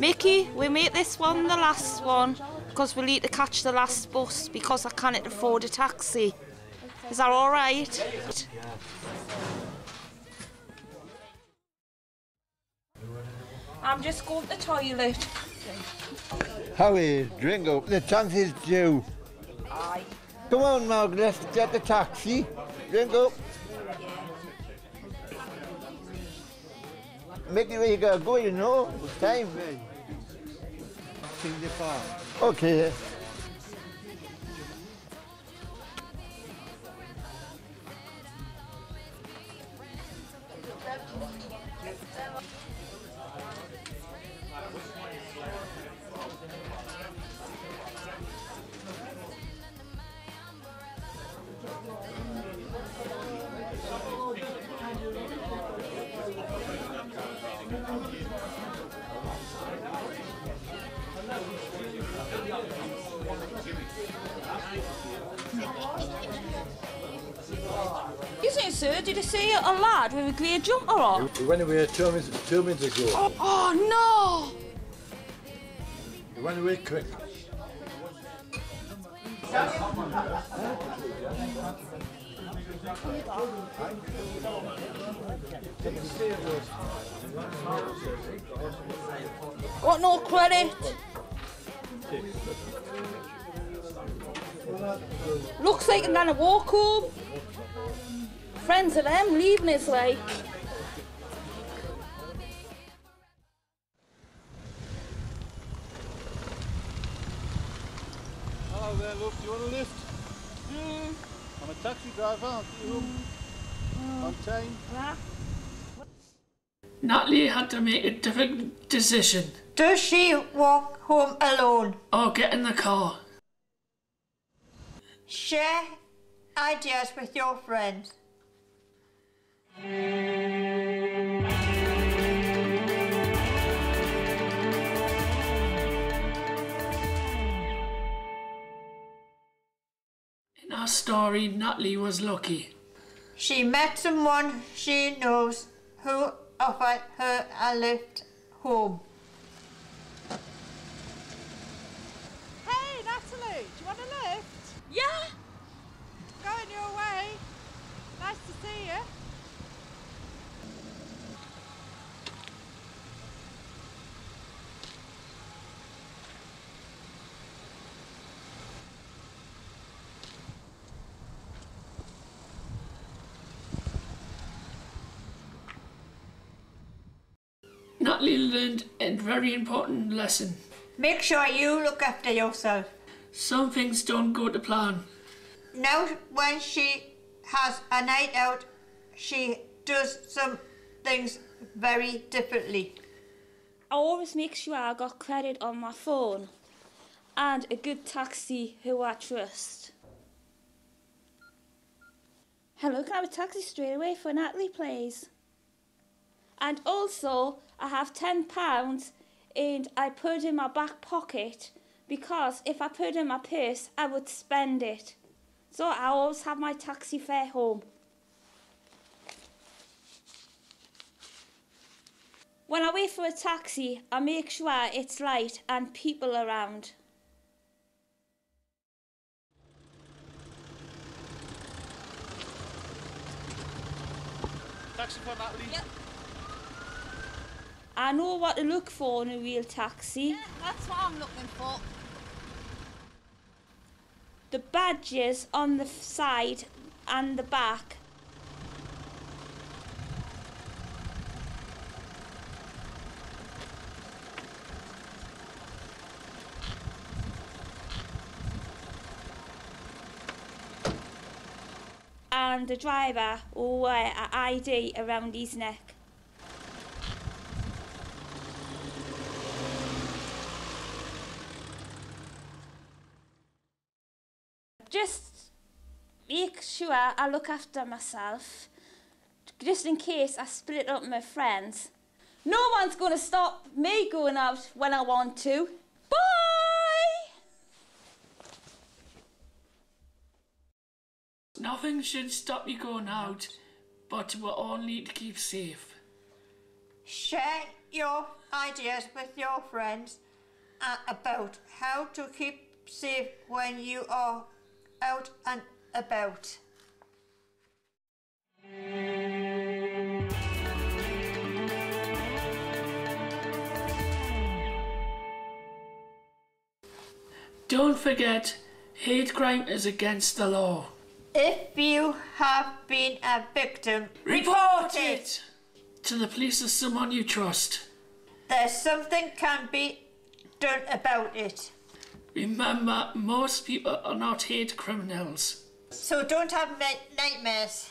Mickey, we make this one the last one because we'll need to catch the last bus because I can't afford a taxi. Is that all right? I'm just going to the toilet. Howie, drink up. The chance is due. Aye. Come on, Margaret, get the taxi. Drink up. Mickey, where you got to go, you know? It's time. OK. Isn't it, sir? Did you see a lad with a grey jumper on? He went away two minutes ago. Oh no! He went away quick. Got no credit. Looks like I'm gonna walk home. Friends of them leaving us like. Hello there, love. Do you want a lift? Mm. I'm a taxi driver. On time. Yeah. Natalie had to make a difficult decision. Does she walk home alone? Or get in the car? Share ideas with your friends. In our story, Natalie was lucky. She met someone she knows who offered her a lift home. Hey, Natalie, do you want a lift? Yeah! Going your way. Nice to see you. Natalie learned a very important lesson. Make sure you look after yourself. Some things don't go to plan. Now when she has a night out, she does some things very differently. I always make sure I got credit on my phone and a good taxi who I trust. Hello, can I have a taxi straight away for Natalie, please? And also, I have £10 and I put it in my back pocket because if I put it in my purse, I would spend it. So I always have my taxi fare home. When I wait for a taxi, I make sure it's light and people around. Taxi for Natalie. Yep. I know what to look for in a real taxi. Yeah, that's what I'm looking for. The badges on the side and the back. And the driver will wear an ID around his neck. Just make sure I look after myself, just in case I split up my friends. No one's going to stop me going out when I want to. Bye! Nothing should stop you going out, but we all need to keep safe. Share your ideas with your friends about how to keep safe when you are out and about. Don't forget, hate crime is against the law. If you have been a victim, report it! To the police or someone you trust. There's something can be done about it. Remember, most people are not hate criminals. So don't have nightmares.